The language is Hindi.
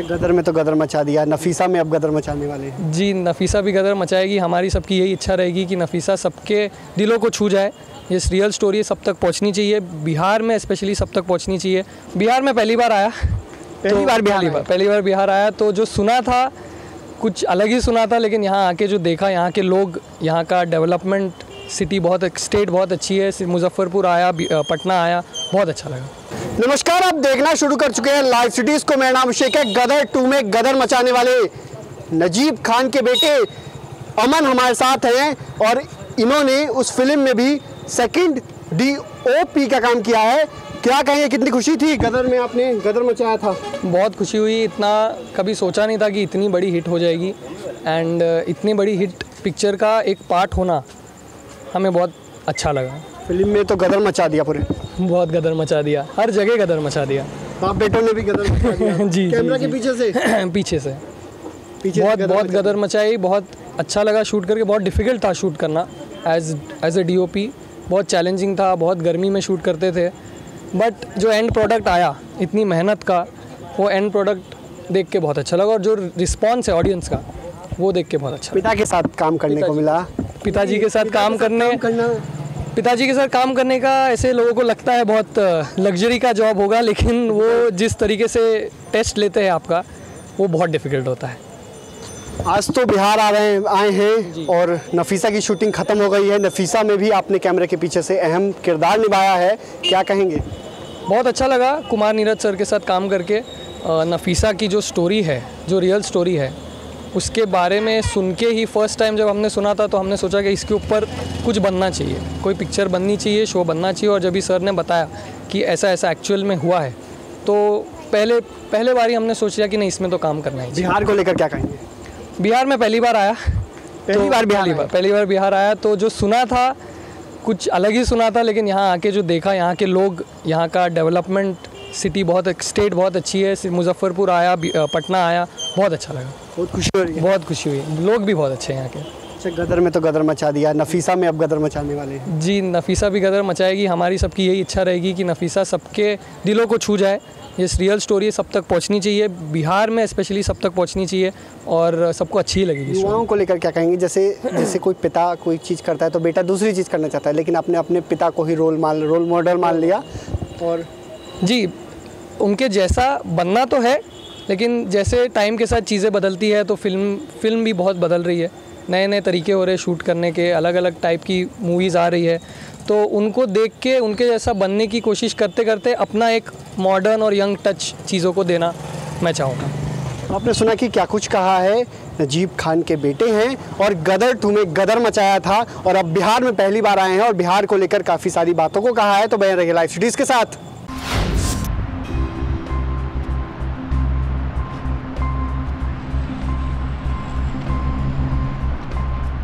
गदर में तो गदर मचा दिया, नफीसा में अब गदर मचाने वाले हैं। जी, नफीसा भी गदर मचाएगी। हमारी सबकी यही इच्छा रहेगी कि नफीसा सबके दिलों को छू जाए। ये रियल स्टोरी सब तक पहुंचनी चाहिए, बिहार में स्पेशली सब तक पहुंचनी चाहिए। बिहार में पहली बार आया, पहली बार बिहार आया तो जो सुना था कुछ अलग ही सुना था, लेकिन यहाँ आके जो देखा, यहाँ के लोग, यहाँ का डेवलपमेंट, सिटी बहुत, स्टेट बहुत अच्छी है। मुजफ्फरपुर आया, पटना आया, बहुत अच्छा लगा। नमस्कार, आप देखना शुरू कर चुके हैं लाइव सिटीज़ को। मेरा नाम अभिषेक है। गदर 2 में गदर मचाने वाले नजीब खान के बेटे अमन हमारे साथ हैं और इन्होंने उस फिल्म में भी सेकंड DOP का काम किया है। क्या कहेंगे, कितनी खुशी थी गदर में आपने गदर मचाया था? बहुत खुशी हुई, इतना कभी सोचा नहीं था कि इतनी बड़ी हिट हो जाएगी। एंड इतनी बड़ी हिट पिक्चर का एक पार्ट होना हमें बहुत अच्छा लगा। फिल्म में तो गदर मचा दिया पूरे, बहुत गदर मचा दिया, हर जगह गदर मचा दिया। आप बेटों ने भी गदर मचा दिया। जी, कैमरा के पीछे से बहुत गदर मचाई। बहुत अच्छा लगा शूट करके। बहुत डिफ़िकल्ट था शूट करना एज ए DOP, बहुत चैलेंजिंग था। बहुत गर्मी में शूट करते थे, बट जो एंड प्रोडक्ट आया इतनी मेहनत का, वो एंड प्रोडक्ट देख के बहुत अच्छा लगा। और जो रिस्पॉन्स है ऑडियंस का, वो देख के बहुत अच्छा। पिता के साथ काम करने को मिला, पिताजी के साथ काम करने, पिताजी के साथ काम करने का ऐसे लोगों को लगता है बहुत लग्जरी का जॉब होगा, लेकिन वो जिस तरीके से टेस्ट लेते हैं आपका, वो बहुत डिफ़िकल्ट होता है। आज तो बिहार आए हैं और नफीसा की शूटिंग ख़त्म हो गई है। नफीसा में भी आपने कैमरे के पीछे से अहम किरदार निभाया है, क्या कहेंगे? बहुत अच्छा लगा कुमार नीरज सर के साथ काम करके। नफीसा की जो स्टोरी है, जो रियल स्टोरी है, उसके बारे में सुन के ही फर्स्ट टाइम जब हमने सुना था, तो हमने सोचा कि इसके ऊपर कुछ बनना चाहिए, कोई पिक्चर बननी चाहिए, शो बनना चाहिए। और जब भी सर ने बताया कि ऐसा ऐसा एक्चुअल में हुआ है, तो पहले बार ही हमने सोचा कि नहीं, इसमें तो काम करना है। बिहार को लेकर क्या कहेंगे? बिहार में पहली बार आया, पहली बार बिहार आया तो जो सुना था कुछ अलग ही सुना था, लेकिन यहाँ आके जो देखा, यहाँ के लोग, यहाँ का डेवलपमेंट, सिटी बहुत, स्टेट बहुत अच्छी है। मुजफ्फरपुर आया, पटना आया, बहुत अच्छा लगा। बहुत खुशी हुई, लोग भी बहुत अच्छे हैं यहाँ के। अच्छा, गदर में तो गदर मचा दिया, नफीसा में अब गदर मचाने वाले हैं। जी, नफीसा भी गदर मचाएगी। हमारी सबकी यही इच्छा रहेगी कि नफीसा सबके दिलों को छू जाए। ये रियल स्टोरी सब तक पहुँचनी चाहिए, बिहार में स्पेशली सब तक पहुँचनी चाहिए और सबको अच्छी लगेगी। युवाओं को लेकर क्या कहेंगे? जैसे कोई पिता कोई चीज़ करता है तो बेटा दूसरी चीज़ करना चाहता है, लेकिन आपने अपने पिता को ही रोल मॉडल मान लिया। और जी, उनके जैसा बनना तो है, लेकिन जैसे टाइम के साथ चीज़ें बदलती है, तो फिल्म भी बहुत बदल रही है। नए नए तरीके हो रहे शूट करने के, अलग अलग टाइप की मूवीज़ आ रही है, तो उनको देख के उनके जैसा बनने की कोशिश करते करते अपना एक मॉडर्न और यंग टच चीज़ों को देना मैं चाहूँगा। आपने सुना कि क्या कुछ कहा है, नजीब खान के बेटे हैं और गदर 2 में गदर मचाया था और अब बिहार में पहली बार आए हैं और बिहार को लेकर काफ़ी सारी बातों को कहा है। तो बने रहिए लाइव सिटीज़ के साथ।